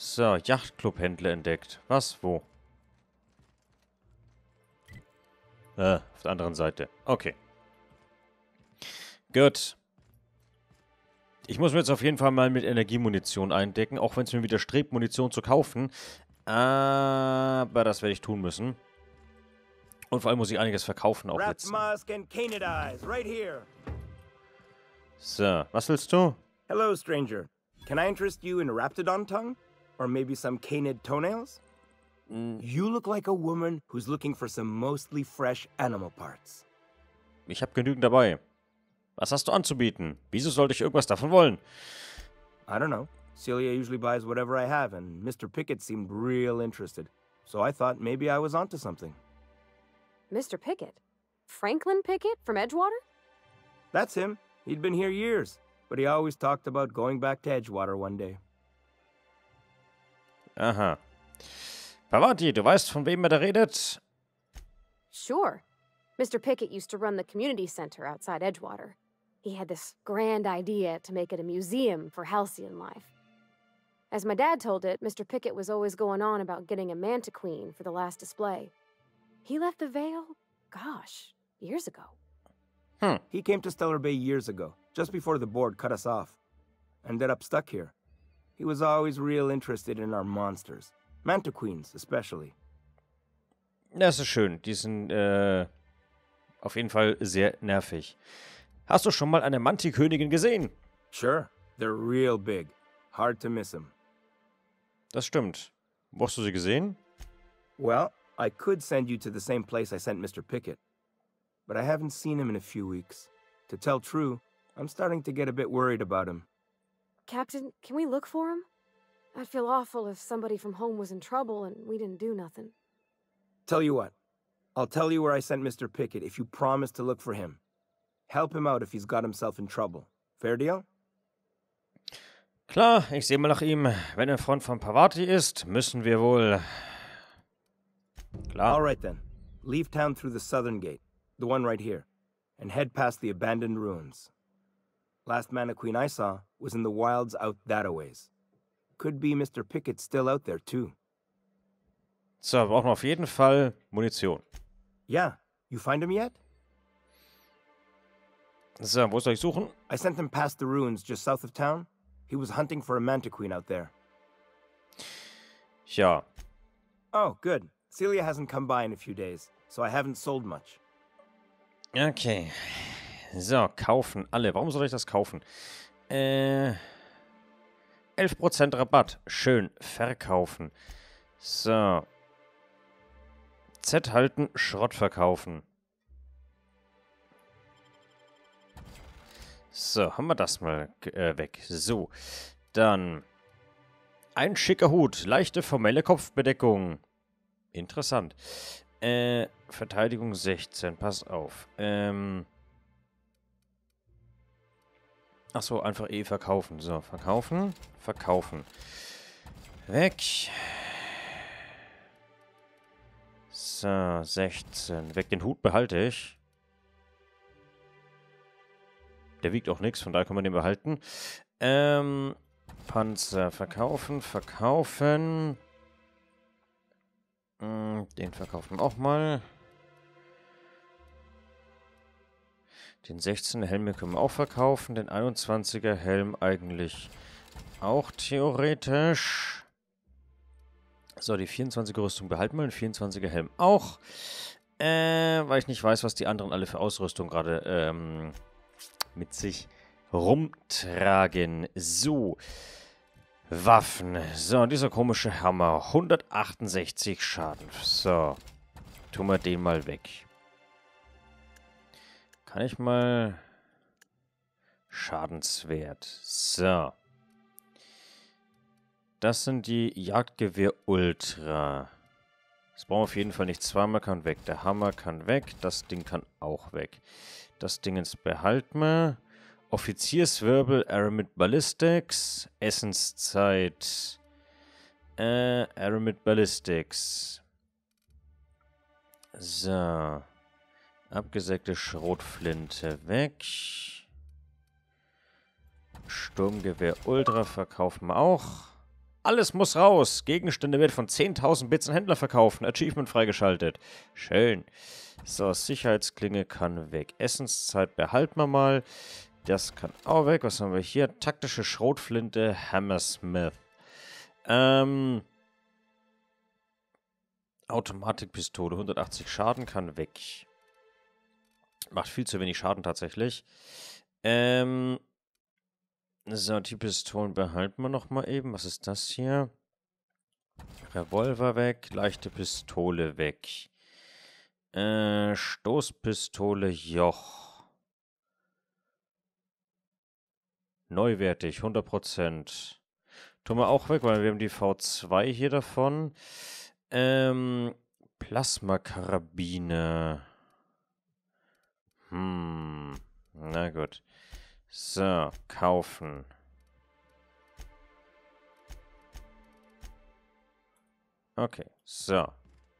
So, Yachtclub-Händler entdeckt. Was? Wo? Auf der anderen Seite. Okay. Gut. Ich muss mir jetzt auf jeden Fall mal mit Energiemunition eindecken, auch wenn es mir widerstrebt, Munition zu kaufen. Aber das werde ich tun müssen. Und vor allem muss ich einiges verkaufen auch jetzt. So, was willst du? Hello, stranger. Can I interest you in Raptodon tongue? Or maybe some canid toenails? You look like a woman who's looking for some mostly fresh animal parts. Ich habe genügend dabei. Was hast du anzubieten? Wieso sollte ich irgendwas davon wollen? I don't know. Celia usually buys whatever I have and Mr. Pickett seemed real interested. So I thought maybe I was onto something. Mr. Pickett? Franklin Pickett from Edgewater? That's him. He'd been here years, but he always talked about going back to Edgewater one day. Aha. Pavati, du weißt, von wem er da redet? Sure. Mr. Pickett used to run the community center outside Edgewater. He had this grand idea to make it a museum for Halcyon life. As my dad told it, Mr. Pickett was always going on about getting a Manta Queen for the last display. He left the Vale, gosh, years ago. He came to Stellar Bay years ago, just before the board cut us off. Ended up stuck here. He was always real interested in our monsters. Manta Queens especially. Das ist schön. Die sind auf jeden Fall sehr nervig. Hast du schon mal eine Mantikönigin gesehen? Sure. They're real big. Hard to miss them. Das stimmt. Wo hast du sie gesehen? Well, I could send you to the same place I sent Mr. Pickett. But I haven't seen him in a few weeks. To tell true, I'm starting to get a bit worried about him. Captain, can we look for him? I'd feel awful if somebody from home was in trouble and we didn't do nothing. Tell you what, I'll tell you where I sent Mr. Pickett if you promise to look for him. Help him out if he's got himself in trouble. Fair deal? Klar, ich sehe mal nach ihm. Wenn er Freund von Pavati ist, müssen wir wohl... Klar. All right then. Leave town through the southern gate. The one right here, and head past the abandoned ruins. Last Manta Queen I saw was in the wilds out that-a-ways. Could be Mr. Pickett still out there too. So, brauchen wir auf jeden Fall Munition. Yeah, you find him yet? So, wo soll ich suchen? I sent him past the ruins just south of town. He was hunting for a Manta Queen out there. Ja. Oh, good. Celia hasn't come by in a few days, so I haven't sold much. Okay. So, kaufen alle. Warum soll ich das kaufen? 11% Rabatt. Schön. Verkaufen. So. Z halten, Schrott verkaufen. So, haben wir das mal weg. So. Dann. Ein schicker Hut. Leichte formelle Kopfbedeckung. Interessant. Verteidigung 16, pass auf. Achso, einfach verkaufen. So, verkaufen, verkaufen. Weg. So, 16. Weg, den Hut behalte ich. Der wiegt auch nichts, von daher kann man den behalten. Panzer, verkaufen, verkaufen. Den verkaufen wir auch mal. Den 16er Helm können wir auch verkaufen. Den 21er Helm eigentlich auch theoretisch. So, die 24er Rüstung behalten wir. Den 24er Helm auch. Weil ich nicht weiß, was die anderen alle für Ausrüstung gerade mit sich rumtragen. So. Waffen. So, dieser komische Hammer. 168 Schaden. So. Tun wir den mal weg. Kann ich mal... Schadenswert. So. Das sind die Jagdgewehr Ultra. Das brauchen wir auf jeden Fall nicht zweimal. Kann weg. Der Hammer kann weg. Das Ding kann auch weg. Das Dingens behalten wir. Offizierswirbel, Aramid Ballistics, Essenszeit, Aramid Ballistics. So. Abgesägte Schrotflinte weg. Sturmgewehr Ultra verkaufen wir auch. Alles muss raus. Gegenstände wird von 10.000 Bits an Händler verkaufen. Achievement freigeschaltet. Schön. So, Sicherheitsklinge kann weg. Essenszeit behalten wir mal. Das kann auch weg. Was haben wir hier? Taktische Schrotflinte, Hammersmith. Automatikpistole, 180 Schaden kann weg. Macht viel zu wenig Schaden tatsächlich. So, die Pistolen behalten wir nochmal eben. Was ist das hier? Revolver weg, leichte Pistole weg. Stoßpistole, Joch. Neuwertig, 100%. Tun wir auch weg, weil wir haben die V2 hier davon. Plasmakarabine. Na gut. So, kaufen. Okay, so.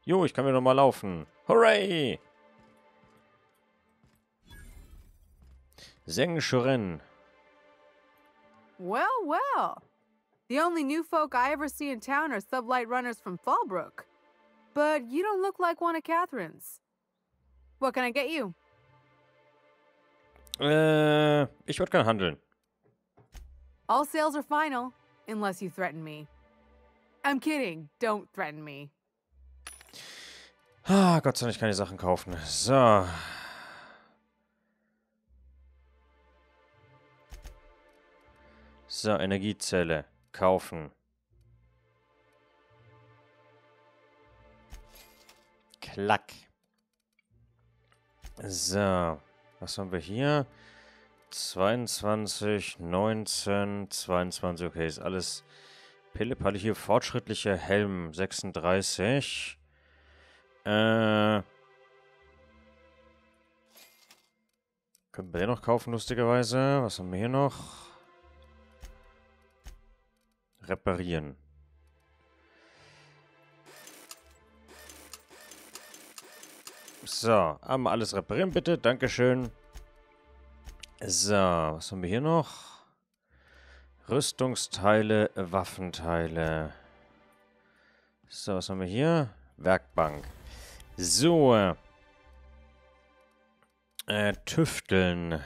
Jo, ich kann mir nochmal laufen. Hooray! Sengshuren. Well, well. The only new folk I ever see in town are sublight runners from Fallbrook. But you don't look like one of Catherine's. What can I get you? Ich würde gerne handeln. All sales are final, unless you threaten me. I'm kidding, don't threaten me. Ah, Gott sei Dank, ich kann die Sachen kaufen. So. So, Energiezelle. Kaufen. Klack. So. Was haben wir hier? 22, 19, 22. Okay, ist alles Pillepalle hier. Fortschrittlicher Helm, 36. Können wir den noch kaufen, lustigerweise. Was haben wir hier noch? Reparieren. So, einmal alles reparieren, bitte. Dankeschön. So, was haben wir hier noch? Rüstungsteile, Waffenteile. So, was haben wir hier? Werkbank. So. Tüfteln.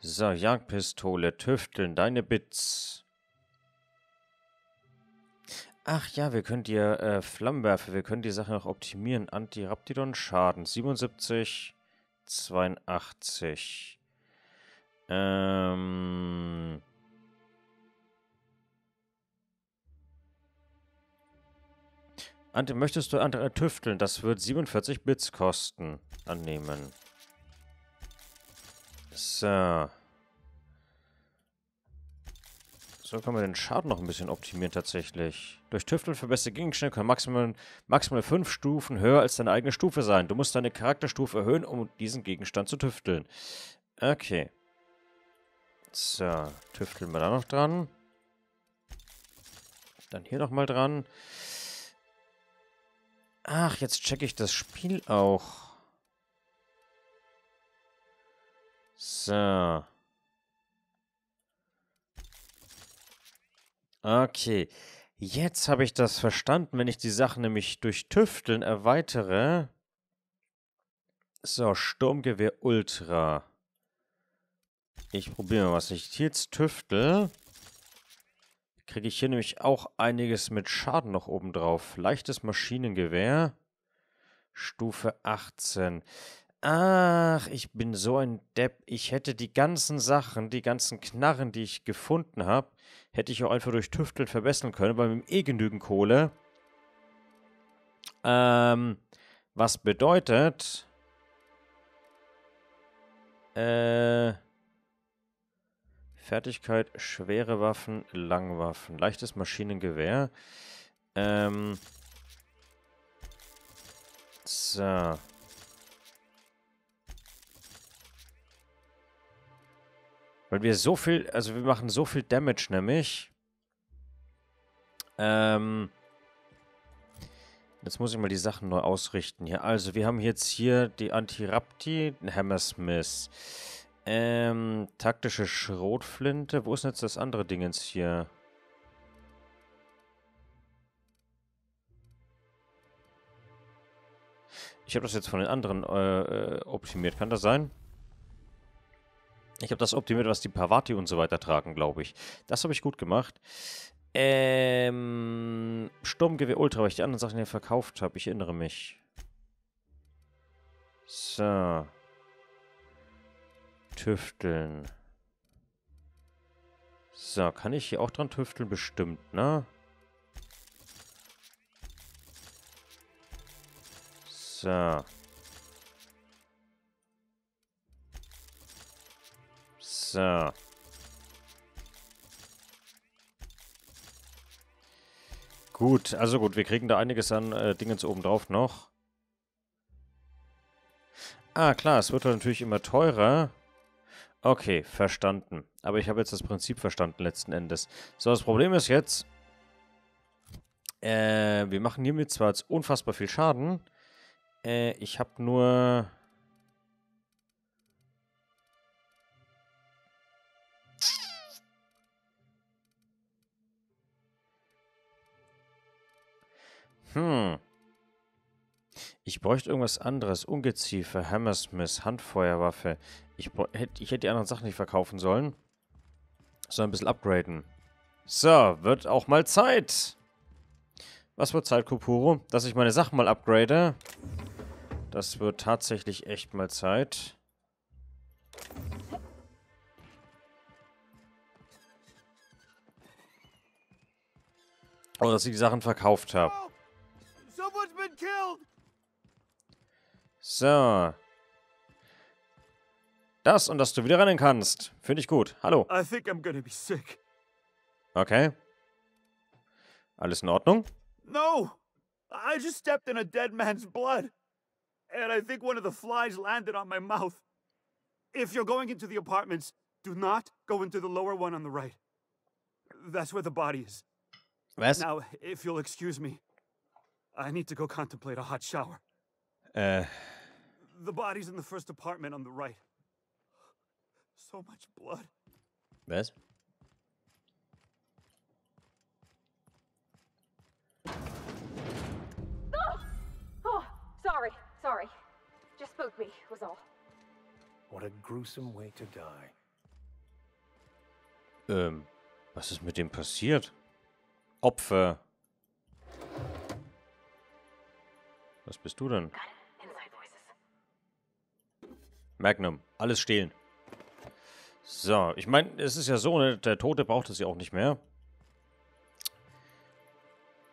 So, Jagdpistole, Tüfteln, deine Bits. Ach ja, wir können dir Flammenwerfer, wir können die Sache noch optimieren. Antiraptidon Schaden, 77, 82. Ante, möchtest du andere tüfteln? Das wird 47 Bits kosten. Annehmen. So. So können wir den Schaden noch ein bisschen optimieren tatsächlich. Durch Tüfteln verbesserte Gegenstände können maximal 5 Stufen höher als deine eigene Stufe sein. Du musst deine Charakterstufe erhöhen, um diesen Gegenstand zu tüfteln. Okay. So, tüfteln wir da noch dran. Dann hier nochmal dran. Ach, jetzt checke ich das Spiel auch. So. Okay, jetzt habe ich das verstanden, wenn ich die Sachen nämlich durch Tüfteln erweitere. So, Sturmgewehr Ultra. Ich probiere mal was. Ich jetzt tüftel, kriege ich hier nämlich auch einiges mit Schaden noch oben drauf. Leichtes Maschinengewehr, Stufe 18. Ach, ich bin so ein Depp. Ich hätte die ganzen Sachen, die ganzen Knarren, die ich gefunden habe, hätte ich auch einfach durch Tüfteln verbessern können, weil mit genügend Kohle. Was bedeutet... Fertigkeit, schwere Waffen, Langwaffen, leichtes Maschinengewehr. So... Weil wir so viel, also wir machen so viel Damage nämlich. Jetzt muss ich mal die Sachen neu ausrichten hier. Also wir haben jetzt hier die Antirapti, Hammersmith. Taktische Schrotflinte. Wo ist denn jetzt das andere Dingens hier? Ich habe das jetzt von den anderen optimiert. Kann das sein? Ich habe das optimiert, was die Pavati und so weiter tragen, glaube ich. Das habe ich gut gemacht. Sturmgewehr Ultra, weil ich die anderen Sachen hier verkauft habe. Ich erinnere mich. So. Tüfteln. So, kann ich hier auch dran tüfteln? Bestimmt, ne? So. So. Gut, also gut, wir kriegen da einiges an Dingens obendrauf noch. Ah, klar, es wird natürlich immer teurer. Okay, verstanden. Aber ich habe jetzt das Prinzip verstanden letzten Endes. So, das Problem ist jetzt, wir machen hiermit zwar jetzt unfassbar viel Schaden, ich habe nur... Ich bräuchte irgendwas anderes. Ungeziefer, Hammersmith, Handfeuerwaffe. Ich hätte die anderen Sachen nicht verkaufen sollen. Sondern ein bisschen upgraden. So, wird auch mal Zeit. Was wird Zeit, Kupuro? Dass ich meine Sachen mal upgrade. Das wird tatsächlich echt mal Zeit. Oh, dass ich die Sachen verkauft habe. So. Das und dass du wieder rennen kannst. Finde ich gut. Hallo. Okay. Alles in Ordnung? No. I just stepped in a dead man's blood. And I think one of the flies landed on my mouth. If you're going into the apartments, do not go into the lower one on the right. That's where the body is. Was? Now, if you'll excuse me, I need to go contemplate a hot shower. The body's in the first apartment on the right. So much blood. Was? Oh, sorry. Just spooked me, was all. What a gruesome way to die. Was ist mit dem passiert? Opfer. Was bist du denn? Magnum, alles stehlen. So, ich meine, es ist ja so, ne, der Tote braucht es ja auch nicht mehr.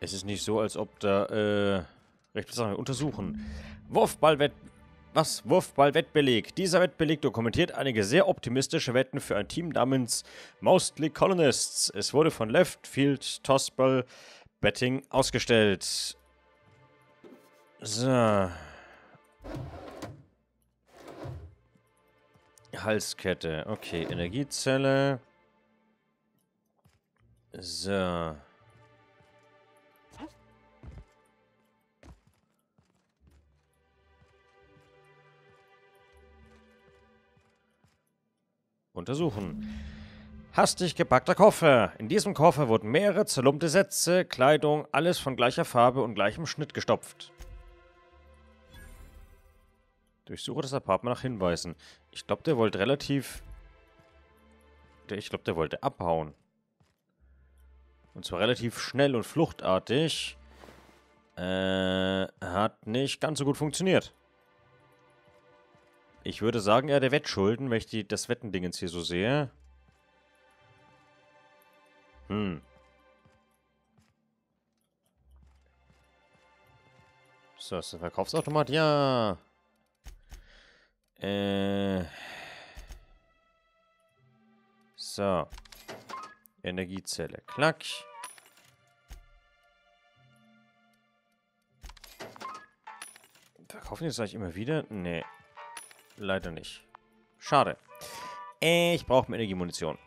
Es ist nicht so, als ob da, Rechtssachen untersuchen. Wurfball-Wettbeleg. Dieser Wettbeleg dokumentiert einige sehr optimistische Wetten für ein Team namens Mostly Colonists. Es wurde von Left Field Tossball Betting ausgestellt. So. Halskette. Okay, Energiezelle. So. Untersuchen. Hastig gepackter Koffer. In diesem Koffer wurden mehrere zerlumpte Sätze, Kleidung, alles von gleicher Farbe und gleichem Schnitt gestopft. Durchsuche das Apartment nach Hinweisen. Ich glaube, der wollte relativ... Ich glaube, der wollte abhauen. Und zwar relativ schnell und fluchtartig. Hat nicht ganz so gut funktioniert. Ich würde sagen, der Wettschulden, wenn ich das Wettendingens hier so sehe. So, ist der Verkaufsautomat? Ja. So. Energiezelle. Klack. Verkaufen die das eigentlich immer wieder? Nee. Leider nicht. Schade. Ich brauche mehr Energiemunition.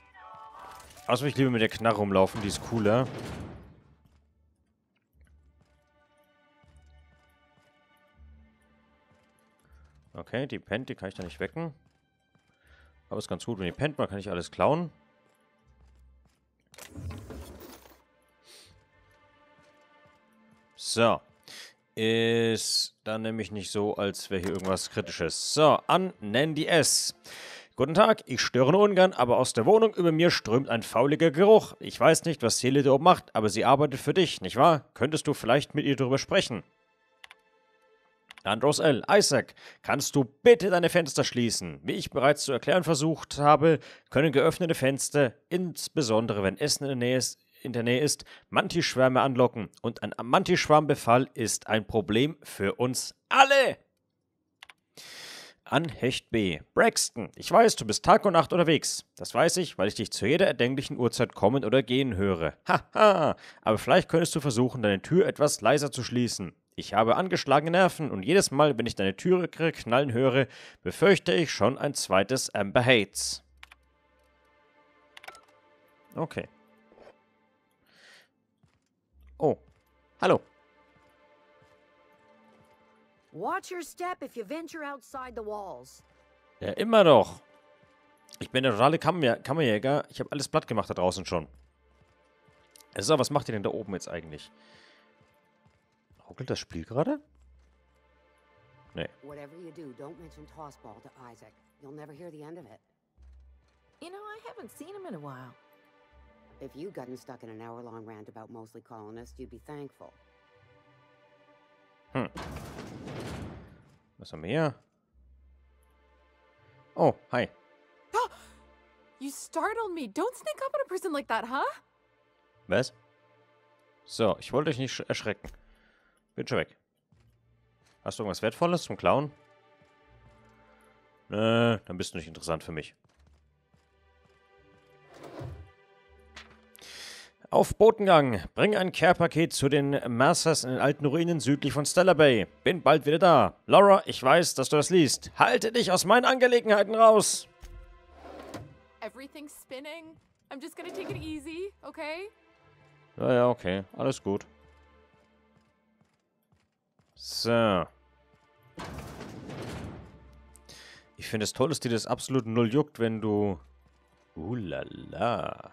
Außerdem, ich liebe mit der Knarre rumlaufen, die ist cooler. Okay, die pennt, die kann ich da nicht wecken. Aber ist ganz gut. Wenn ihr pennt, man kann nicht alles klauen. So. Ist dann nämlich nicht so, als wäre hier irgendwas Kritisches. So, an Nandy S. Guten Tag, ich störe nur ungern, aber aus der Wohnung über mir strömt ein fauliger Geruch. Ich weiß nicht, was Celia da oben macht, aber sie arbeitet für dich, nicht wahr? Könntest du vielleicht mit ihr darüber sprechen? Andros L. Isaac, kannst du bitte deine Fenster schließen? Wie ich bereits zu erklären versucht habe, können geöffnete Fenster, insbesondere wenn Essen in der Nähe ist, Mantischwärme anlocken. Und ein Mantischwarmbefall ist ein Problem für uns alle. An Hecht B. Braxton, ich weiß, du bist Tag und Nacht unterwegs. Das weiß ich, weil ich dich zu jeder erdenklichen Uhrzeit kommen oder gehen höre. Haha, aber vielleicht könntest du versuchen, deine Tür etwas leiser zu schließen. Ich habe angeschlagene Nerven und jedes Mal, wenn ich deine Türe knallen höre, befürchte ich schon ein zweites Amber Hates. Okay. Oh, hallo. Watch your step if you venture outside the walls. Ja, immer noch. Ich bin der totale Kammerjäger. Ich habe alles platt gemacht da draußen schon. So, was macht ihr denn da oben jetzt eigentlich? Ruckelt das Spiel gerade? Nee. Whatever you do, don't mention Tossball to Isaac. You'll never hear the end of it. You know, I haven't seen him in a while. If you'd gotten stuck in an hour-long rant about mostly colonists, you'd be thankful. Hm. Was haben wir hier? Oh, hi. Oh, you startled me. Don't sneak up on a person like that, huh? Was? So, ich wollte euch nicht erschrecken. Bin schon weg. Hast du irgendwas Wertvolles zum Klauen? Nö, dann bist du nicht interessant für mich. Auf Botengang. Bring ein Care-Paket zu den Masters in den alten Ruinen südlich von Stellar Bay. Bin bald wieder da. Laura, ich weiß, dass du das liest. Halte dich aus meinen Angelegenheiten raus. Everything's spinning. I'm just gonna take it easy, okay? Ja, ja, okay. Alles gut. So. Ich finde es toll, dass dir das absolut null juckt, wenn du... Uhlala.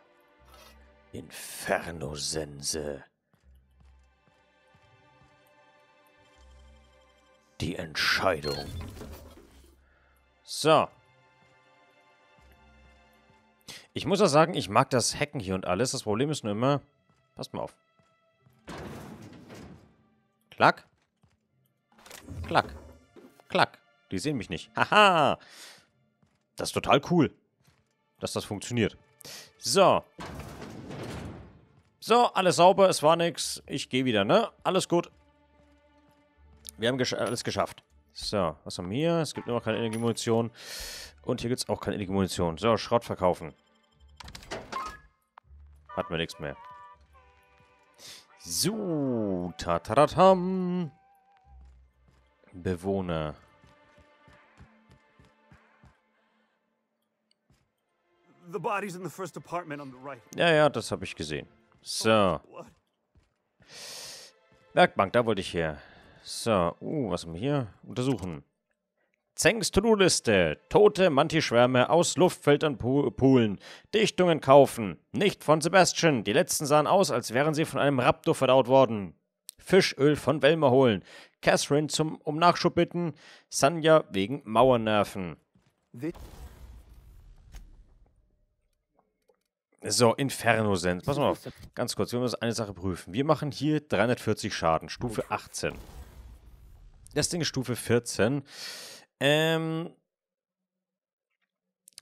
Inferno-Sense. Die Entscheidung. So. Ich muss ja sagen, ich mag das Hacken hier und alles. Das Problem ist nur immer... Passt mal auf. Klack. Klack. Klack. Die sehen mich nicht. Haha. Das ist total cool, dass das funktioniert. So. So, alles sauber, es war nix. Ich gehe wieder, ne? Alles gut. Wir haben alles geschafft. So, was haben wir hier? Es gibt immer noch keine Energiemunition. Und hier gibt es auch keine Energiemunition. So, Schrott verkaufen. Hatten wir nichts mehr. So, tataratam. Bewohner. Ja, ja, das habe ich gesehen. So. Werkbank, da wollte ich her. So, was haben wir hier? Untersuchen. Zengs To-Do-Liste. Tote Mantischwärme aus Luftfeldern poolen. Dichtungen kaufen. Nicht von Sebastian. Die letzten sahen aus, als wären sie von einem Raptor verdaut worden. Fischöl von Velma holen. Catherine um Nachschub bitten. Sanja wegen Mauernerven. So, Inferno-Sense. Pass mal auf. Ganz kurz, wir müssen eine Sache prüfen. Wir machen hier 340 Schaden. Stufe 18. Das Ding ist Stufe 14.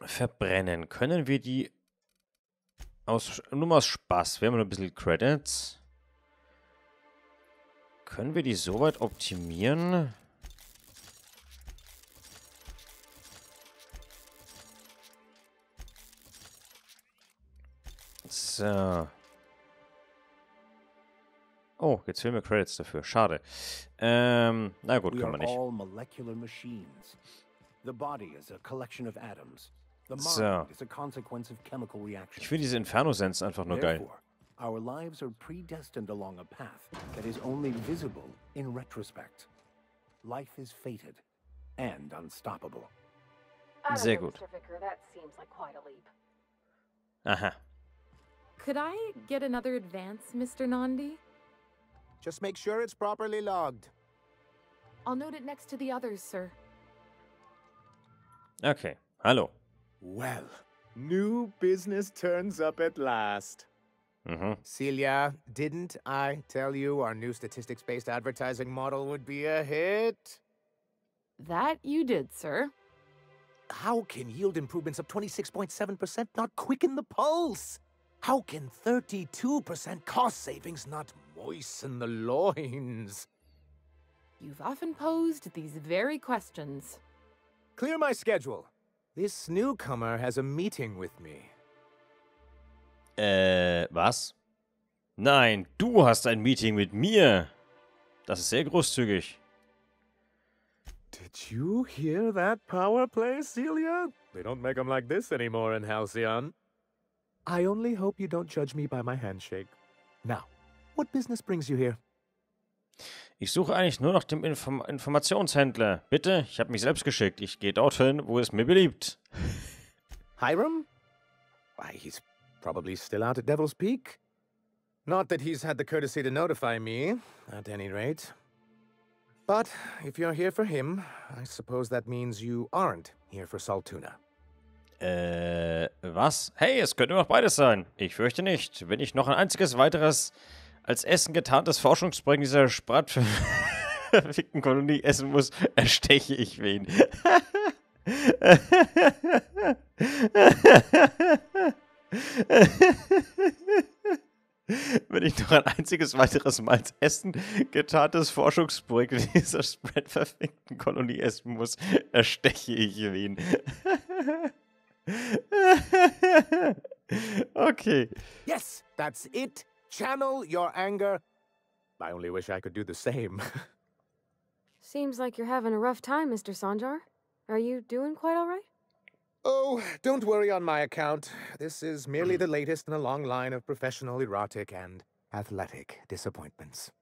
Verbrennen. Können wir die... nur mal aus Spaß. Wir haben noch ein bisschen Credits. Können wir die soweit optimieren? So. Oh, jetzt fehlen mir Credits dafür. Schade. Na gut, können wir nicht. So. Ich finde diese Inferno-Sense einfach nur geil. Sehr gut. Aha. Could I get another advance, Mr. Nandi? Just make sure it's properly logged. I'll note it next to the others, sir. Okay, hallo. Well, new business turns up at last. Celia, didn't I tell you our new statistics-based advertising model would be a hit? That you did, sir. How can yield improvements of 26.7% not quicken the pulse? How can 32% cost savings not moisten the loins? You've often posed these very questions. Clear my schedule. This newcomer has a meeting with me. Was? Nein, du hast ein Meeting mit mir. Das ist sehr großzügig. Did you hear that power play, Celia? They don't make them like this anymore in Halcyon. I only hope you don't judge me by my handshake. Now, what business brings you here? Ich suche eigentlich nur nach dem Informationshändler. Bitte, ich habe mich selbst geschickt. Ich gehe dorthin, wo es mir beliebt. Hiram? Why, he's probably still out at Devil's Peak. Not that he's had the courtesy to notify me, at any rate. But if you're here for him, I suppose that means you aren't here for Saltuna. Was? Hey, es könnte noch beides sein. Ich fürchte nicht. Wenn ich noch ein einziges weiteres als Essen getarntes Forschungsprojekt dieser spratverfickten Kolonie essen muss, ersteche ich wen. Wenn ich noch ein einziges weiteres Mal als Essen getarntes Forschungsprojekt dieser spratverfickten Kolonie essen muss, ersteche ich wen. Okay. Yes, that's it. Channel your anger. I only wish I could do the same. Seems like you're having a rough time, Mr. Sanjar. Are you doing quite all right? Oh, don't worry on my account. This is merely the latest in a long line of professional, erotic, and athletic disappointments.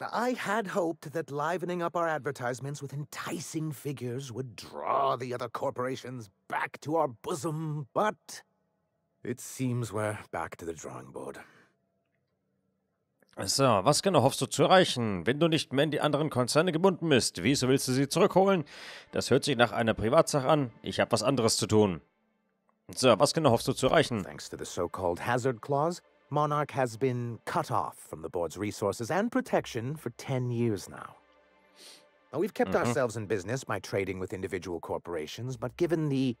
I had hoped that livening up our advertisements with enticing figures would draw the other corporations back to our bosom, but it seems we're back to the drawing board. So, was genau hoffst du zu erreichen? Wenn du nicht mehr in die anderen Konzerne gebunden bist, wieso willst du sie zurückholen? Das hört sich nach einer Privatsache an. Ich habe was anderes zu tun. So, was genau hoffst du zu erreichen? Thanks to the so-called hazard clause, Monarch has been cut off from the board's resources and protection for 10 years now. Now, we've kept ourselves in business by trading with individual corporations, but given the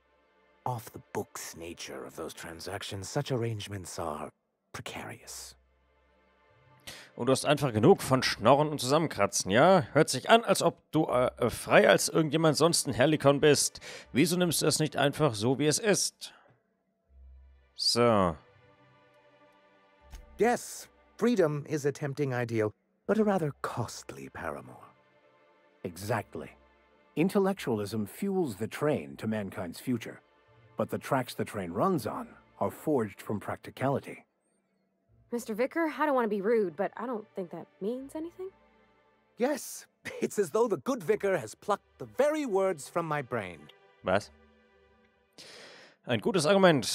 off-the-books nature of those transactions, such arrangements are precarious. Und du hast einfach genug von Schnorren und Zusammenkratzen, ja? Hört sich an, als ob du frei als irgendjemand sonst ein Helikon bist. Wieso nimmst du es nicht einfach so, wie es ist? So. Yes, freedom is a tempting ideal, but a rather costly paramour. Exactly. Intellectualism fuels the train to mankind's future, but the tracks the train runs on are forged from practicality. Mr. Vicker, I don't want to be rude, but I don't think that means anything. Yes, it's as though the good Vicar has plucked the very words from my brain. Was? Ein gutes Argument.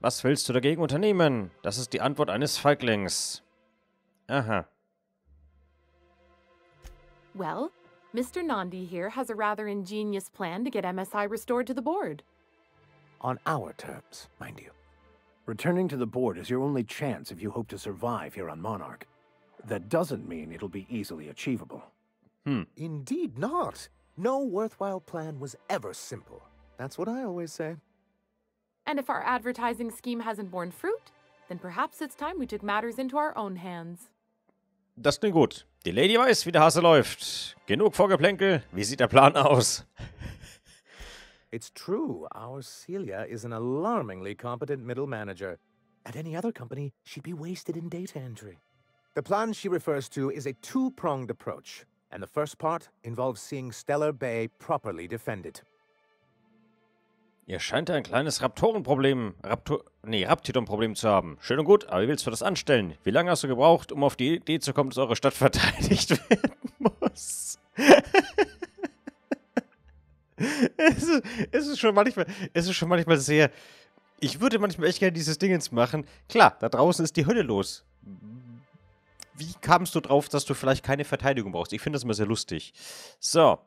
Was willst du dagegen unternehmen? Das ist die Antwort eines Feiglings. Aha. Well, Mr. Nandi here has a rather ingenious plan to get MSI restored to the board. On our terms, mind you. Returning to the board is your only chance if you hope to survive here on Monarch. That doesn't mean it'll be easily achievable. Indeed not. No worthwhile plan was ever simple. That's what I always say. And if our advertising scheme hasn't borne fruit, then perhaps it's time we took matters into our own hands. Das klingt gut. Die Lady weiß, wie der Hase läuft. Genug Vorgeplänkel. Wie sieht der Plan aus? It's true, our Celia is an alarmingly competent middle manager. At any other company, she'd be wasted in data entry. The plan she refers to is a two-pronged approach, and the first part involves seeing Stellar Bay properly defended. Ihr scheint ein kleines Raptidon-Problem zu haben. Schön und gut, aber wie willst du das anstellen? Wie lange hast du gebraucht, um auf die Idee zu kommen, dass eure Stadt verteidigt werden muss? Es ist schon manchmal sehr... Ich würde manchmal echt gerne dieses Dingens machen. Klar, da draußen ist die Hölle los. Wie kamst du drauf, dass du vielleicht keine Verteidigung brauchst? Ich finde das immer sehr lustig. So,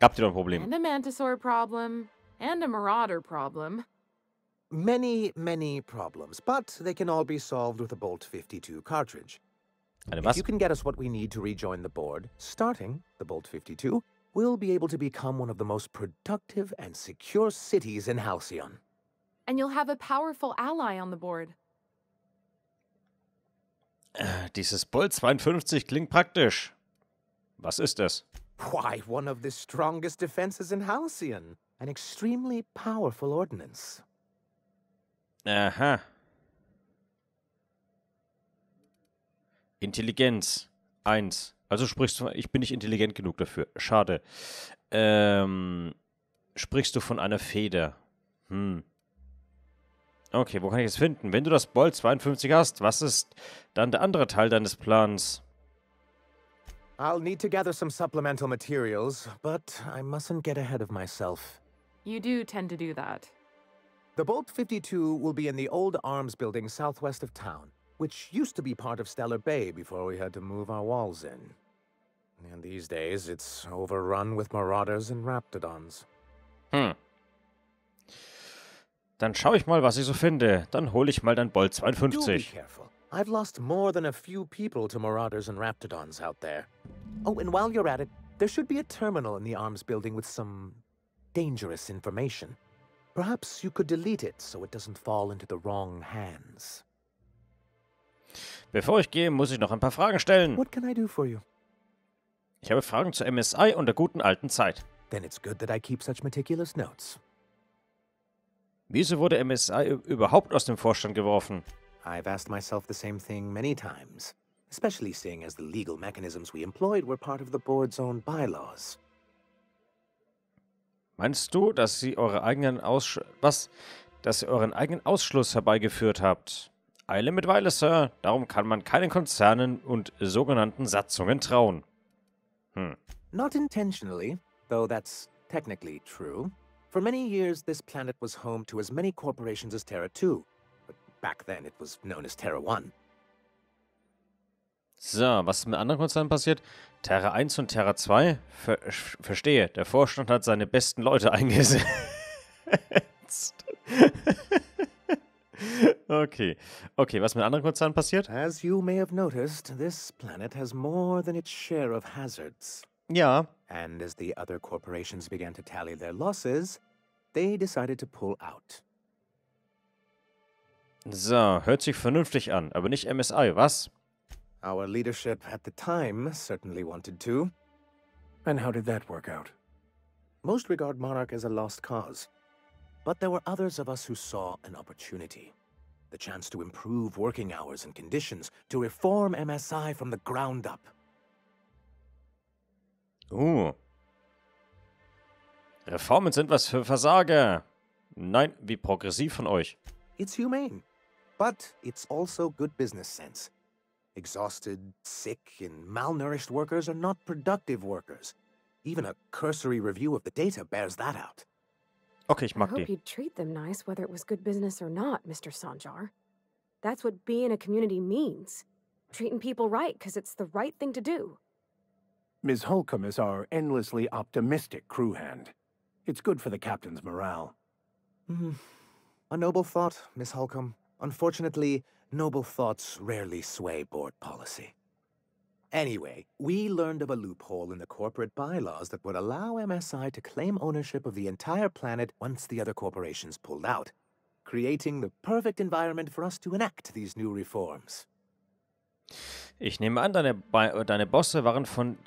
habt ihr noch ein Problem? And a Mantisaur problem. And a Marauder problem. Many, many problems, but they can all be solved with a Bolt 52 cartridge. Eine was? If you can get us what we need to rejoin the board, starting the Bolt 52, we'll be able to become one of the most productive and secure cities in Halcyon. And you'll have a powerful ally on the board. Dieses Bolt 52 klingt praktisch. Was ist das? Why, one of the strongest defenses in Halcyon. An extremely powerful ordnance. Aha. Intelligenz. 1. Also sprichst du, ich bin nicht intelligent genug dafür. Schade. Sprichst du von einer Feder? Hm. Okay, wo kann ich es finden? Wenn du das Bolt 52 hast, was ist dann der andere Teil deines Plans? I'll need to gather some supplemental materials, but I mustn't get ahead of myself. You do tend to do that. The Bolt 52 will be in the old arms building southwest of town, which used to be part of Stellar Bay before we had to move our walls in. And these days, it's overrun with marauders and raptodons. Hm. Dann schaue ich mal, was ich so finde. Dann hole ich mal dein Bolt 52. I've lost more than a few people to marauders and raptodons out there. Oh, and while you're at it, there should be a terminal in the arms building with some dangerous information. Perhaps you could delete it so it doesn't fall into the wrong hands. Bevor ich gehe, muss ich noch ein paar Fragen stellen. What can I do for you? Ich habe Fragen zur MSI und der guten alten Zeit. Then it's good that I keep such meticulous notes. Wieso wurde MSI überhaupt aus dem Vorstand geworfen? I've asked myself the same thing many times, especially seeing as the legal mechanisms we employed were part of the board's own bylaws. Meinst du, dass sie euren eigenen Ausschluss herbeigeführt habt? Eile mit Weile, Sir. Darum kann man keinen Konzernen und sogenannten Satzungen trauen. Hm. Not intentionally, though that's technically true. For many years, this planet was home to as many corporations as Terra 2, but back then it was known as Terra 1. So, was ist mit anderen Konzernen passiert? Terra 1 und Terra 2? Verstehe, der Vorstand hat seine besten Leute eingesetzt. Okay, was mit anderen Konzernen passiert? As you may have noticed, this planet has more than its share of hazards. Ja. And as the other corporations began to tally their losses, they decided to pull out. So, hört sich vernünftig an, aber nicht MSI, was? Our leadership at the time certainly wanted to. And how did that work out? Most regard Monarch as a lost cause. But there were others of us who saw an opportunity. The chance to improve working hours and conditions, to reform MSI from the ground up. Reformen sind was für Versager. Nein, wie progressiv von euch. It's humane, but it's also good business sense. Exhausted, sick, and malnourished workers are not productive workers. Even a cursory review of the data bears that out. Okay, ich mag die. I hope you'd treat them nice, whether it was good business or not, Mr. Sanjar. That's what being a community means. Treating people right, because it's the right thing to do. Ms. Holcomb is our endlessly optimistic crewhand. It's good for the captain's morale. A noble thought, Miss Holcomb. Unfortunately, noble thoughts rarely sway board policy. Anyway, we learned of a loophole in the corporate bylaws that would allow MSI to claim ownership of the entire planet once the other corporations pulled out, creating the perfect environment for us to enact these new reforms. Ich nehme an, deine Bosse waren von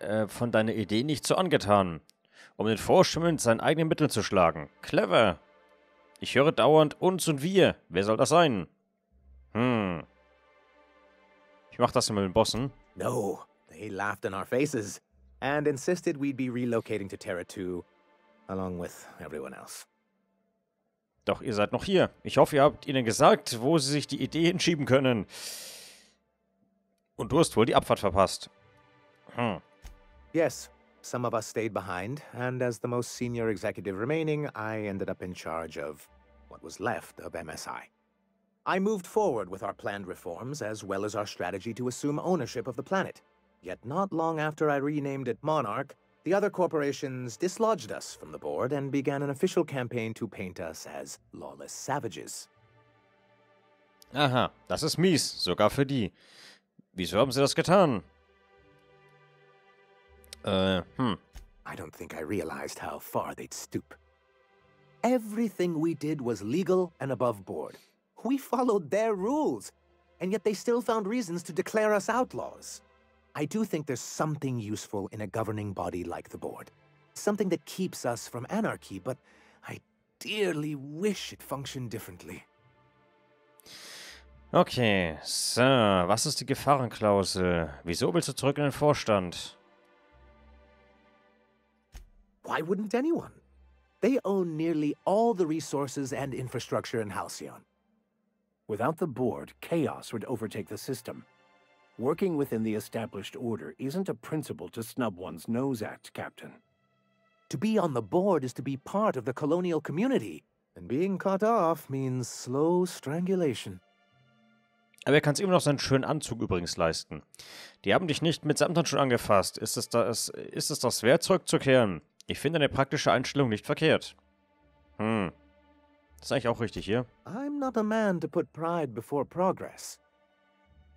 deiner Idee nicht so angetan, um den Vorstand mit seinen eigenen Mitteln zu schlagen. Clever. Ich höre dauernd uns und wir. Wer soll das sein? Hm. Ich mach das mit den Bossen. No, they laughed in our faces and insisted we'd be relocating to Terra 2 along with everyone else. Doch ihr seid noch hier. Ich hoffe, ihr habt ihnen gesagt, wo sie sich die Idee hinschieben können. Und du hast wohl die Abfahrt verpasst. Yes, Some of us stayed behind, and as the most senior executive remaining, I ended up in charge of what was left of MSI. I moved forward with our planned reforms, as well as our strategy to assume ownership of the planet. Yet not long after I renamed it Monarch, the other corporations dislodged us from the board and began an official campaign to paint us as lawless savages. Aha, das ist mies, sogar für die. Wieso haben sie das getan? I don't think I realized how far they'd stoop. Everything we did was legal and above board. We followed their rules, and yet they still found reasons to declare us outlaws. I do think there's something useful in a governing body like the board. Something that keeps us from anarchy, but I dearly wish it functioned differently. Okay, so, was ist die Gefahrenklausel? Wieso willst du zurück in den Vorstand? Why wouldn't anyone? They own nearly all the resources and infrastructure in Halcyon. Without the board, chaos would overtake the system. Working within the established order isn't a principle to snub one's nose at, Captain. To be on the board is to be part of the colonial community, and being cut off means slow strangulation. Aber kann es immer noch seinen schönen Anzug übrigens leisten. Die haben dich nicht mitsamt dann schon angefasst. Ist es das wert, zurückzukehren? Ich finde eine praktische Einstellung nicht verkehrt. Hm. Das ist eigentlich auch richtig hier. I'm not a man to put pride before progress.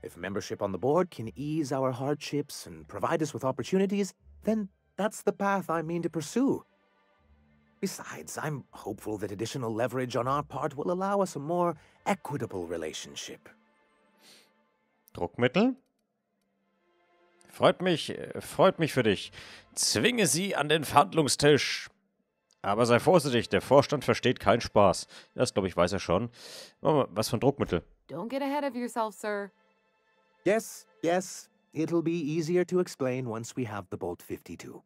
If membership on the board can ease our hardships and provide us with opportunities, then that's the path I mean to pursue. Besides, I'm hopeful that additional leverage on our part will allow us a more equitable relationship. Druckmittel? Freut mich für dich. Zwinge sie an den Verhandlungstisch. Aber sei vorsichtig, der Vorstand versteht keinen Spaß. Das, glaube ich, weiß er schon. Was für ein Druckmittel? Don't get ahead of yourself, sir. Yes. It'll be easier to explain once we have the Bolt 52.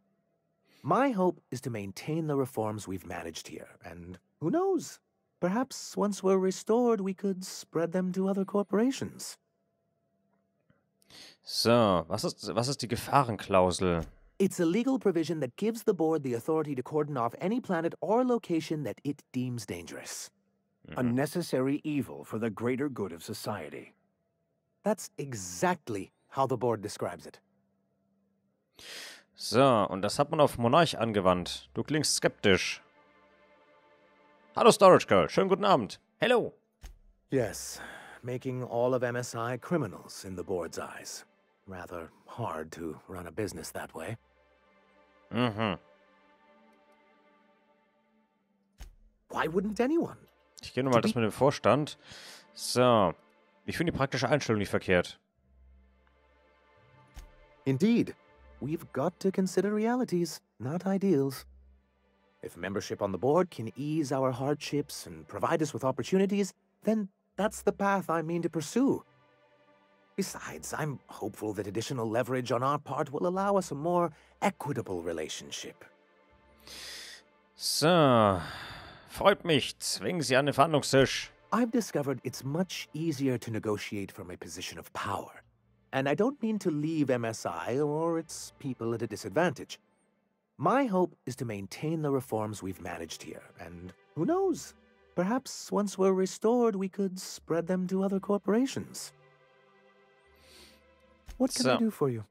My hope is to maintain the reforms we've managed here. And who knows? Perhaps once we're restored, we could spread them to other corporations. So, was ist die Gefahrenklausel? It's a legal provision that gives the board the authority to cordon off any planet or location that it deems dangerous. A necessary evil for the greater good of society. That's exactly how the board describes it. So, und das hat man auf Monarch angewandt. Du klingst skeptisch. Hallo Storage Girl, schönen guten Abend. Hello. Yes, making all of MSI criminals in the board's eyes. Rather hard to run a business that way. Why wouldn't anyone? Ich gehe nochmal das mit dem Vorstand. So. Ich finde die praktische Einstellung nicht verkehrt. Indeed. We've got to consider realities, not ideals. If membership on the board can ease our hardships and provide us with opportunities, then that's the path I mean to pursue. Besides, I'm hopeful that additional leverage on our part will allow us a more equitable relationship. So. Freut mich. Zwingen Sie an den Verhandlungstisch. I've discovered it's much easier to negotiate from a position of power. And I don't mean to leave MSI or its people at a disadvantage. My hope is to maintain the reforms we've managed here. And who knows? Perhaps once we're restored, we could spread them to other corporations. What can I do for you?